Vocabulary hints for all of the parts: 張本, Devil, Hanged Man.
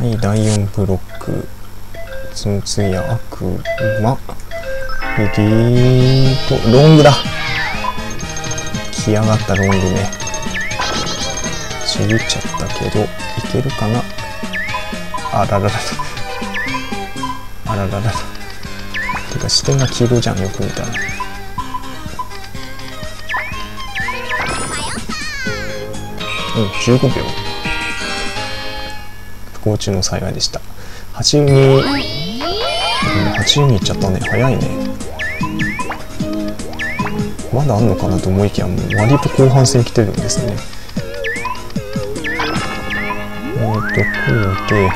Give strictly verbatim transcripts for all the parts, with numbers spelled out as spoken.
はい、第よんブロック。つむつや悪魔。リリーと、ロングだ。来やがったロングね。ちぎっちゃったけど、いけるかな。あららら。あららら。てか、視点が黄色じゃん、よく見たら。うん、じゅうごびょう。不幸中の幸いでした。はちに、はちにいっちゃったね。早いね。まだあんのかなと思いきや、もう割と後半戦来てるんですね。えーとこうで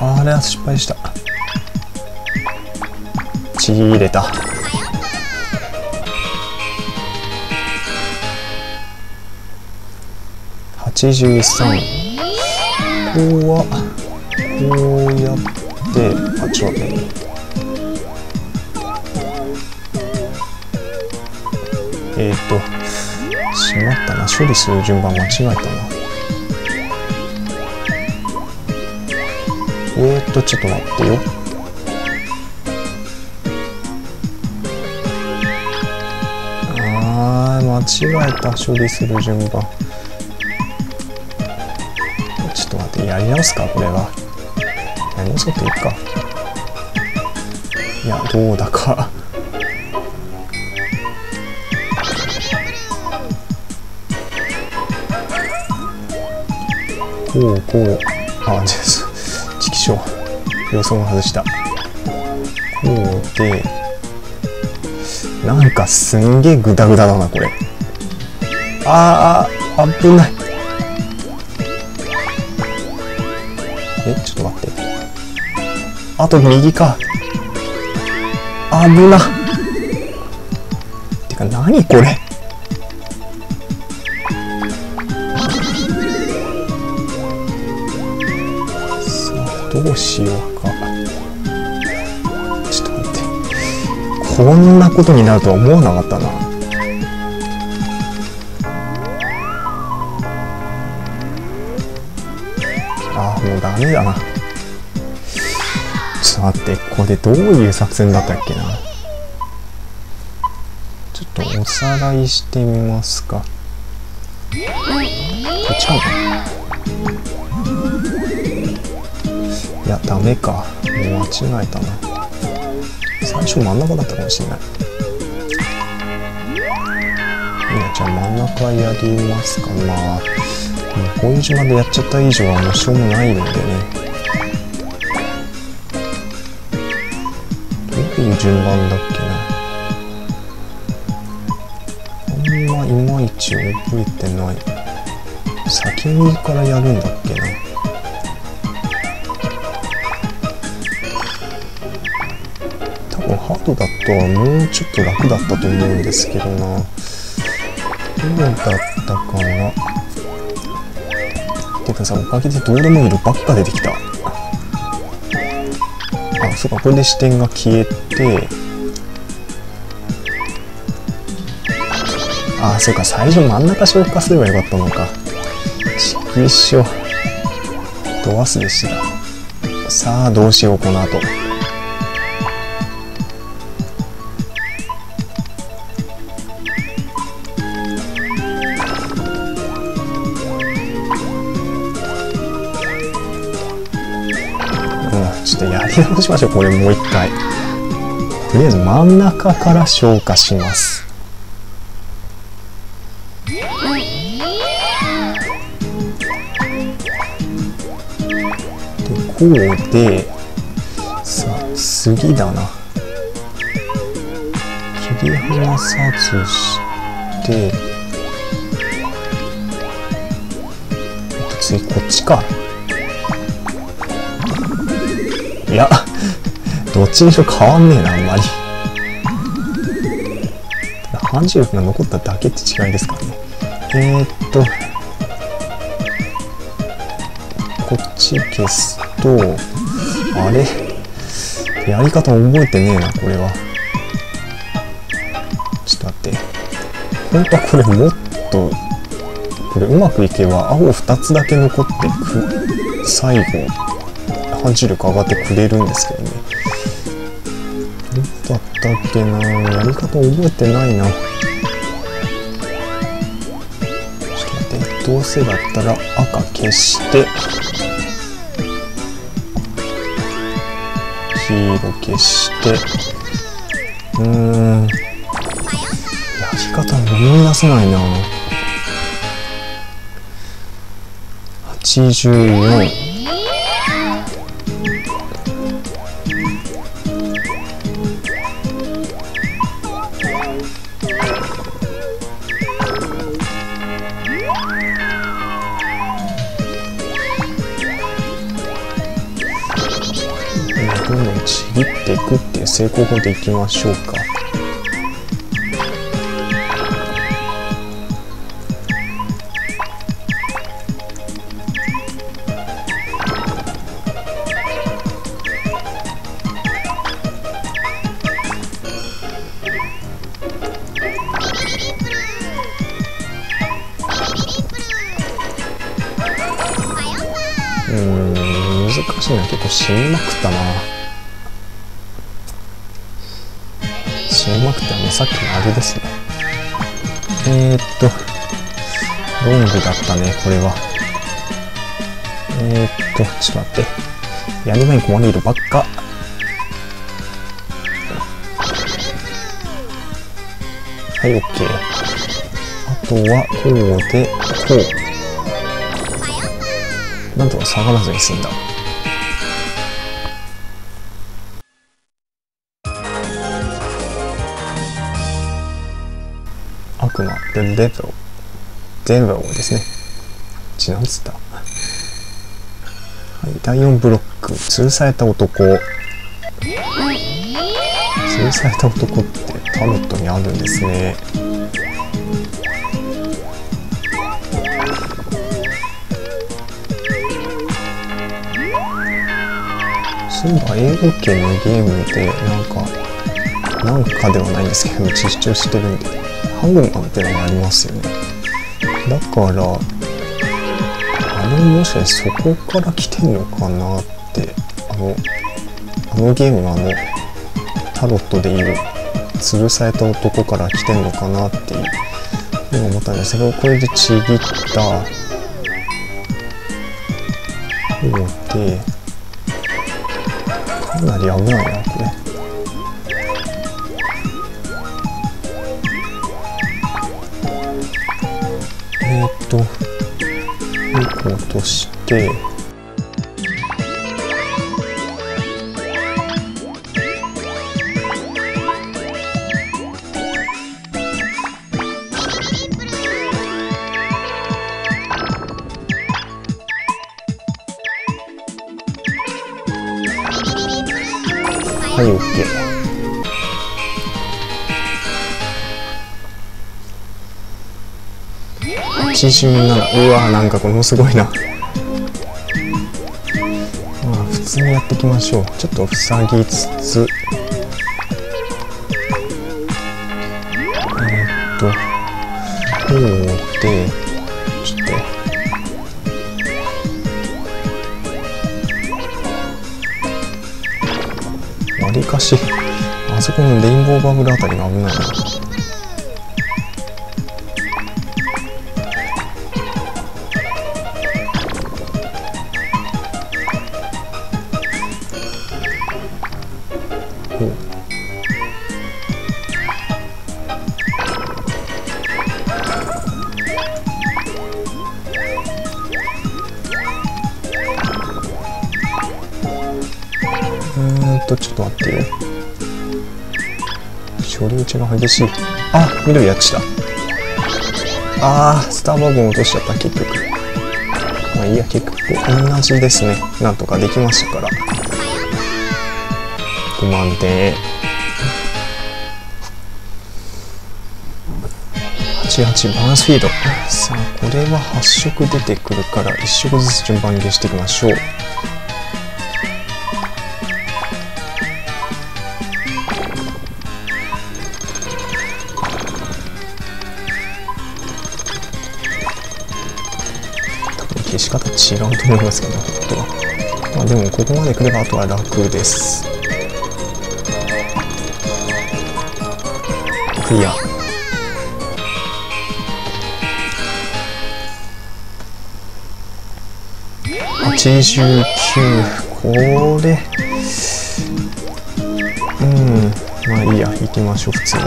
あれは失敗した。ちぎれた。はちじゅうさん。ここはこうやって、あ、ちょっと待ってね。えっとしまったな、処理する順番間違えたな。えっとちょっと待ってよ。間違えた、処理する順番。ちょっと待って、やり直すか、これは。やり直そうというか。いや、どうだかこうこう、あ、ちきしょう、予想も外した。こうでなんかすんげえグダグダだな、これ。あーあー、危ない。え、ちょっと待って、あと右か。危な。てか何これ、さあどうしようか。ちょっと待って、こんなことになるとは思わなかったな。ダメだな。ちょっと待って、これどういう作戦だったっけな。ちょっとおさらいしてみますか。こっちかな。いや、ダメか。もう間違えたな。最初真ん中だったかもしれない。いや、じゃあ真ん中やりますか。まあこういう順番でやっちゃった以上はもうしょうもないのでね。どういう順番だっけな。あんまいまいち覚えてない。先にからやるんだっけな。多分ハードだとはもうちょっと楽だったと思うんですけどな。どうだったかな。てかさ、おかげでどうでもいいのばっか出てきた。あ、そうか、これで視点が消えて、あ、そうか、最初真ん中消化すればよかったのか。ちきしょ、ドアスでした。さあどうしよう、この後。やり直しましょう、これ。もう一回とりあえず真ん中から消化します。でこうでさあ次だな。切り離さずして次こっちか。いや、どっちにしろ変わんねえな、あんまり。ただ反重力が残っただけって違いですからね。えー、っとこっち消すと、あれやり方覚えてねえな、これは。ちょっと待って。本当はこれもっと、これうまくいけば青ふたつだけ残ってく、最後、反重力上がってくれるんですけどね。どうだったっけなぁ。やり方覚えてないな。ちょっと待って。どうせだったら赤消して、黄色消して、うーん、やり方思い出せないな。はちじゅうよん、どんどんちぎっていくっていう成功法でいきましょうか。うーん、難しいな。結構死にまくったな。さっきのあれですね。えー、っと、ロングだったね、これは。えー、っと、ちょっと待って。やり場に困る色ばっか。はい、オッケー。あとは、こうで、こう。なんとか下がらずに済んだ。悪魔、The Devil、Devilですね。ちなんつった。はい、だいよんブロック、吊るされた男。吊るされた男ってタロットにあるんですね。そういえば英語圏のゲームでなんか、なんかではないんですけど、実調してるんで。ハングマンってのがありますよね。だからあれもしかしてそこから来てんのかなって。あのあのゲームのあのタロットでいう吊るされた男から来てんのかなっていうのが思ったんですけど、これでちぎったこうでかなり危ないな、これ。と落としてはい、オッケー。はちじゅうなな、うわー、なんかこれもすごいな。まあ普通にやっていきましょう。ちょっと塞ぎつつ、えー、っとこうでちょっとわりかしあそこのレインボーバブルあたりが危ないな。ちょっと待ってよ。処理打ちが激しい。あ、緑やっちゃった。あー、スターバーボン落としちゃった。結局まあいいや、結局同じですね。なんとかできましたから、ごまんてん。はちじゅうはちバースフィード。さあこれははっしょく出てくるから、いっしょくずつ順番に消していきましょう。したたち違うと思いますけど、あとは、まあ、でもここまで来ればあとは楽です。クリア。はちじゅうきゅう、これ、うん、まあいいや、行きましょう普通に。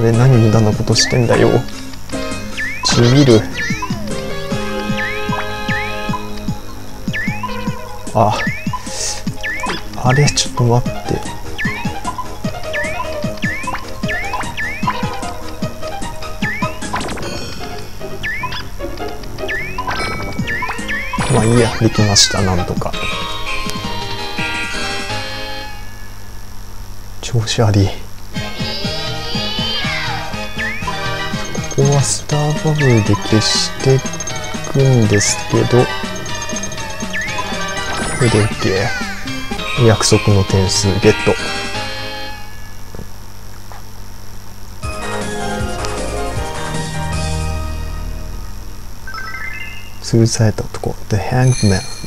何無駄なことしてんだよ。ちびる。ああれ、ちょっと待って、まあいいや、できました。なんとか調子あり。ここはスターバブルで消していくんですけど、これで OK。 約束の点数ゲット。潰されたとこ、The Hangman。